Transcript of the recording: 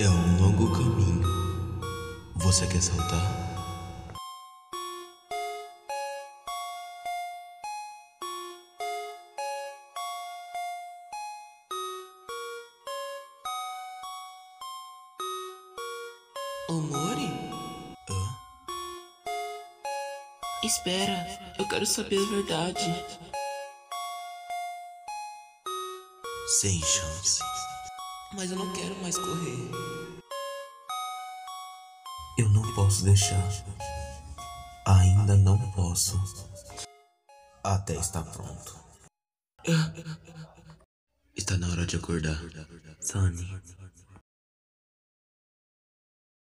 É um longo caminho. Você quer saltar? Omori? Hã? Espera, eu quero saber a verdade. Sem chance. Mas eu não quero mais correr. Eu não posso deixar. Ainda não posso. Até estar pronto. Está na hora de acordar, Sunny.